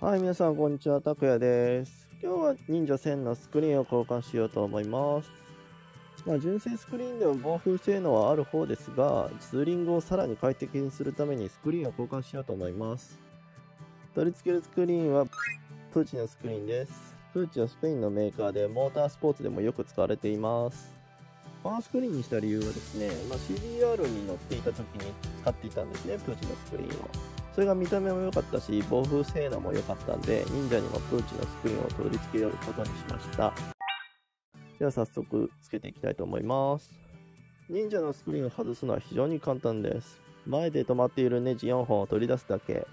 はい、皆さんこんにちは、たくやです。今日は忍者1000のスクリーンを交換しようと思います。純正スクリーンでも防風性能はある方ですが、ツーリングをさらに快適にするためにスクリーンを交換しようと思います。取り付けるスクリーンはプーチのスクリーンです。プーチはスペインのメーカーでモータースポーツでもよく使われています。このスクリーンにした理由はですね、CDR に乗っていた時に使っていたんですね、プーチのスクリーンを。それが見た目も良かったし、防風性能も良かったんで、忍者にもプーチのスクリーンを取り付けることにしました。では早速つけていきたいと思います。忍者のスクリーンを外すのは非常に簡単です。前で止まっているネジ4本を取り出すだけ。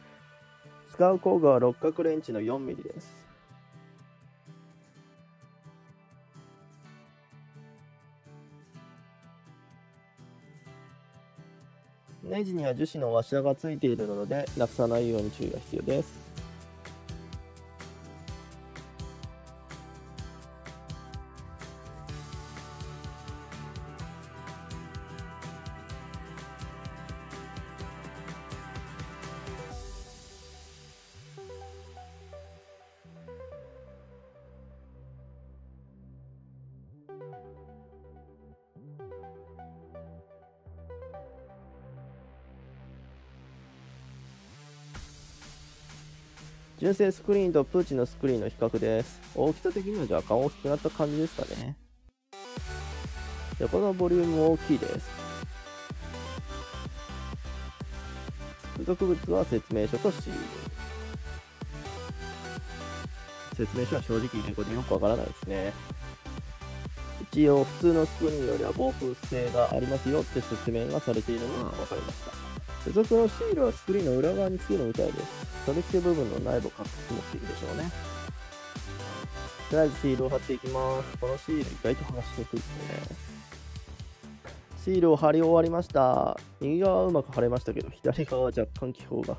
使う工具は六角レンチの 4mm です。ネジには樹脂のワシャがついているので、なくさないように注意が必要です。純正スクリーンとプーチのスクリーンの比較です。大きさ的には若干大きくなった感じですかね。このボリュームも大きいです。付属物は説明書と CD。説明書は正直言うことでよくわからないですね。一応普通のスクリーンよりは防風性がありますよって説明がされているのがわかりました。付属のシールはスクリーンの裏側につけるみたいです。取り付け部分の内部を隠す目的でしょうね。とりあえずシールを貼っていきます。このシール意外と剥がしにくいですね。シールを貼り終わりました。右側はうまく貼れましたけど、左側は若干気泡が。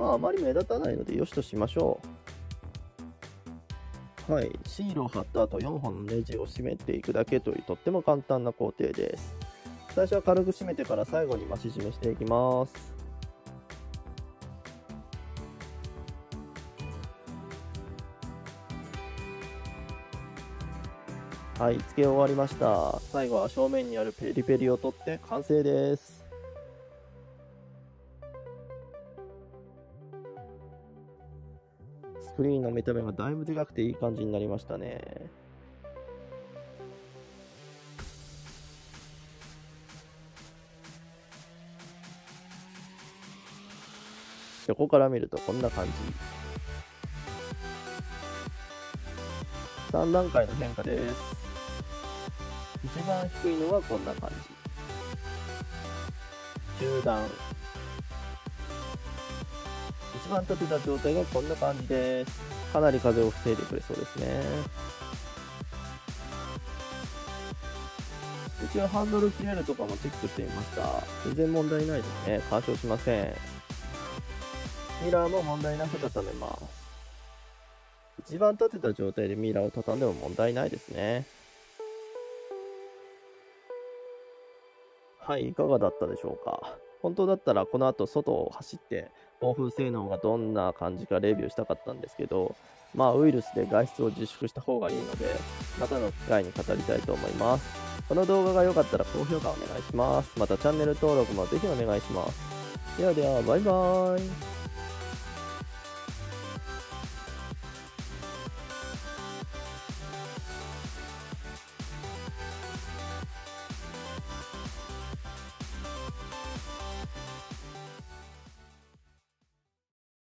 あまり目立たないのでよしとしましょう。はい、シールを貼った後4本のネジを締めていくだけというとっても簡単な工程です。最初は軽く締めてから最後に増し締めしていきます。はい、付け終わりました。最後は正面にあるペリペリを取って完成です。スクリーンの見た目がだいぶでかくていい感じになりましたね。横から見るとこんな感じ。3段階の変化です。一番低いのはこんな感じ。中段。一番立てた状態がこんな感じです。かなり風を防いでくれそうですね。一応ハンドル切れるとかもチェックしてみました。全然問題ないですね。干渉しません。ミラーも問題なく畳めます。一番立てた状態でミラーを畳んでも問題ないですね。はい、いかがだったでしょうか。本当だったらこの後外を走って防風性能がどんな感じかレビューしたかったんですけど、ウイルスで外出を自粛した方がいいので、またの機会に語りたいと思います。この動画が良かったら高評価お願いします。またチャンネル登録もぜひお願いします。ではでは、バイバーイ。